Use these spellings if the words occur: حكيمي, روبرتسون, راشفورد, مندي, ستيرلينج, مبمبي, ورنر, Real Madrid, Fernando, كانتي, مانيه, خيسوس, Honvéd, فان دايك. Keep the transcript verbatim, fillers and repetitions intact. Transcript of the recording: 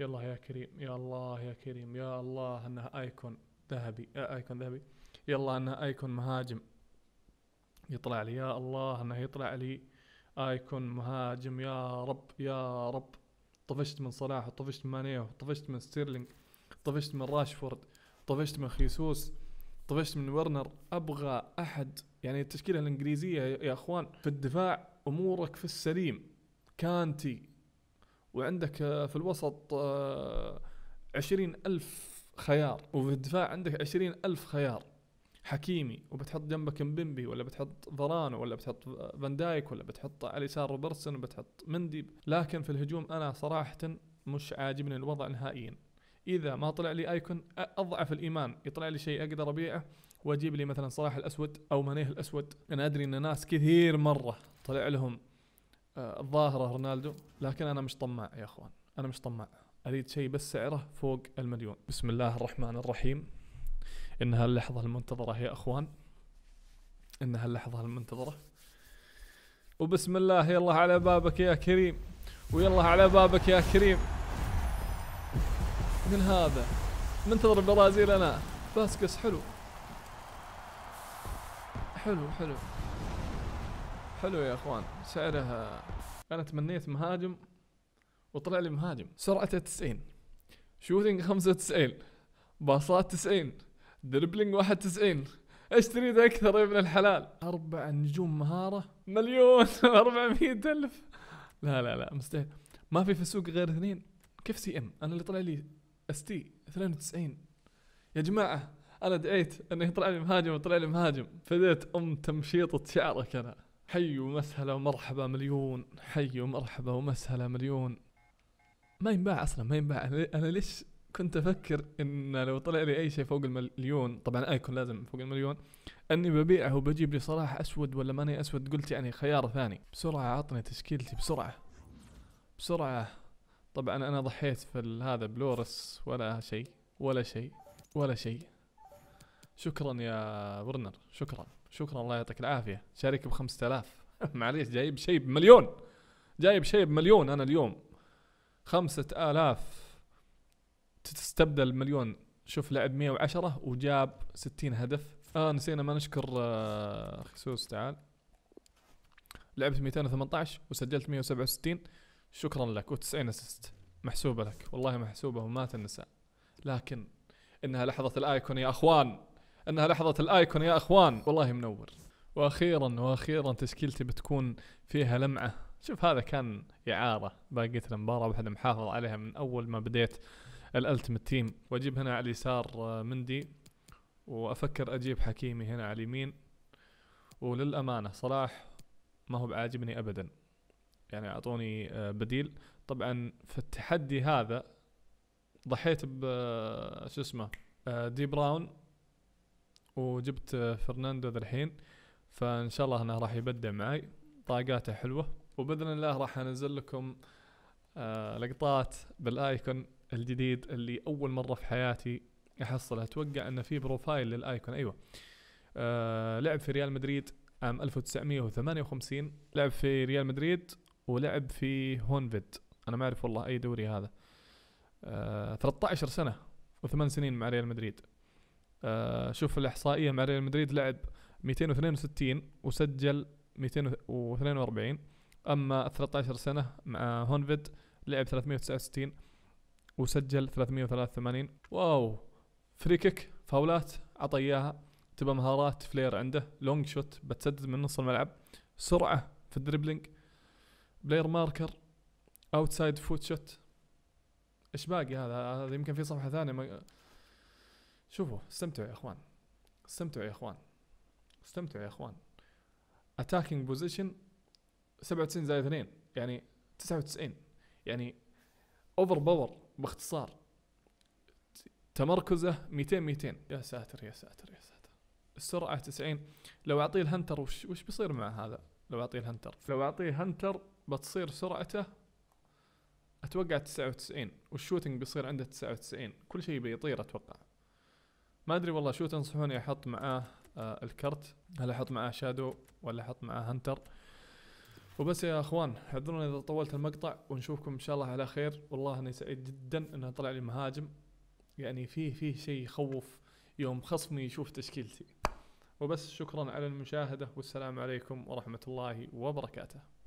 يلا يا كريم، يا الله يا كريم، يا الله انها ايكون ذهبي، يا ايكون ذهبي، يلا انها ايكون مهاجم يطلع لي، يا الله انه يطلع لي ايكون مهاجم، يا رب يا رب. طفشت من صلاح، وطفشت من مانيو، وطفشت من ستيرلينج، طفشت من راشفورد، طفشت من خيسوس، طفشت من ورنر. ابغى احد. يعني التشكيله الانجليزيه يا اخوان في الدفاع امورك في السليم، كانتي، وعندك في الوسط عشرين ألف خيار، وفي الدفاع عندك عشرين ألف خيار، حكيمي، وبتحط جنبك مبمبي، ولا بتحط فرانو، ولا بتحط فان دايك، ولا بتحط على اليسار روبرتسون، وبتحط مندي. لكن في الهجوم أنا صراحة مش عاجبني الوضع نهائيا. إذا ما طلع لي أيكون أضعف الإيمان، يطلع لي شيء أقدر أبيعه وأجيب لي مثلا صلاح الأسود أو مانيه الأسود. أنا أدري أن ناس كثير مرة طلع لهم الظاهرة رونالدو، لكن أنا مش طماع يا أخوان، أنا مش طماع، أريد شيء بس سعره فوق المليون. بسم الله الرحمن الرحيم. إنها اللحظة المنتظرة يا أخوان، إنها اللحظة المنتظرة. وبسم الله، يلا على بابك يا كريم، ويلا على بابك يا كريم. من هذا منتظر البرازيل أنا. باسكس حلو حلو حلو حلو يا اخوان، سعرها انا تمنيت مهاجم وطلع لي مهاجم. سرعته تسعين، شوتينج خمسة وتسعين، باصات تسعين، دربلينج واحد وتسعين. ايش تريد اكثر يا ابن الحلال؟ اربع نجوم مهاره، مليون أربعمئة ألف. لا لا لا مستحيل، ما في في السوق غير اثنين. كيف سي ام؟ انا اللي طلع لي اس تي اثنين وتسعين. يا جماعه انا دعيت انه يطلع لي مهاجم وطلع لي مهاجم، فديت ام تمشيطه شعرك انا. حي ومسهلة ومرحبا مليون، حي ومرحبا ومسهلة مليون. ما ينباع اصلا، ما ينباع. انا ليش كنت افكر ان لو طلع لي اي شيء فوق المليون، طبعا ايكون لازم فوق المليون، اني ببيعه وبجيب لي صلاح اسود ولا ماني اسود. قلت يعني خيار ثاني. بسرعة عطني تشكيلتي بسرعة بسرعة. طبعا انا ضحيت في هذا بلورس، ولا شيء ولا شيء ولا شيء. شكرا يا ورنر، شكرا شكرا، الله يعطيك العافية. شارك بخمسة آلاف معليش، جايب شيء بمليون، جايب شيء بمليون أنا اليوم. خمسة آلاف تستبدل مليون. شوف لعب مية وعشرة وجاب ستين هدف. آه نسينا ما نشكر آه خيسوس، تعال. لعبت مئتين وثمنتعش وسجلت مئة وسبعة وستين، شكرا لك، وتسعين أسست محسوبة لك، والله محسوبة وما تنسى. لكن إنها لحظة الآيكون يا أخوان، انها لحظة الايكون يا اخوان، والله منور. واخيرا واخيرا تشكيلتي بتكون فيها لمعة. شوف هذا كان اعارة، باقيت المباراة واحنا محافظ عليها من اول ما بديت الالتيمت تيم. واجيب هنا على اليسار مندي، وافكر اجيب حكيمي هنا على اليمين. وللامانة صلاح ما هو بعاجبني ابدا، يعني اعطوني بديل. طبعا في التحدي هذا ضحيت ب شو اسمه دي براون، وجبت فرناندو ذا الحين، فان شاء الله انه راح يبدع معي، طاقاته حلوه. وباذن الله راح انزل لكم آه لقطات بالايكون الجديد اللي اول مره في حياتي احصله. اتوقع انه في بروفايل للايكون، ايوه. آه لعب في ريال مدريد عام ألف وتسعمئة وثمانية وخمسين، لعب في ريال مدريد، ولعب في هونفيد، انا ما اعرف والله اي دوري هذا. آه ثلاثة عشر سنه وثمان سنين مع ريال مدريد. آه شوف الإحصائية مع ريال مدريد، لعب مئتين واثنين وستين وسجل مئتين واثنين وأربعين. أما ثلاثة عشر سنة مع هونفيد لعب ثلاثمئة وتسعة وستين وسجل ثلاثمئة وثلاثة وثمانين. واو، فري كيك، فاولات، عطياها. تبى مهارات، فلير عنده، لونج شوت بتسدد من نص الملعب، سرعة في الدربلينج، بلاير ماركر، أوتسايد فوت شوت. إيش باقي هذا؟ هذا يمكن في صفحة ثانية. ما شوفوا، استمتعوا يا اخوان، استمتعوا يا اخوان، استمتعوا يا اخوان. اتاكينج بوزيشن سبعة وتسعين زائد اثنين يعني تسعة وتسعين، يعني اوفر باور باختصار. تمركزه مئتين مئتين. يا ساتر يا ساتر يا ساتر. السرعه تسعين. لو اعطيه الهنتر وش وش بيصير مع هذا؟ لو اعطيه الهنتر، لو اعطيه هنتر بتصير سرعته اتوقع تسعة وتسعين، والشوتنج بيصير عنده تسعة وتسعين، كل شيء بيطير اتوقع. ما ادري والله شو تنصحوني احط معاه آه الكرت؟ هل احط معاه شادو ولا احط معاه هنتر؟ وبس يا اخوان، اعذرونا اذا طولت المقطع، ونشوفكم ان شاء الله على خير. والله انا سعيد جدا انه طلع لي مهاجم، يعني فيه فيه شيء يخوف يوم خصمي يشوف تشكيلتي. وبس، شكرا على المشاهدة، والسلام عليكم ورحمة الله وبركاته.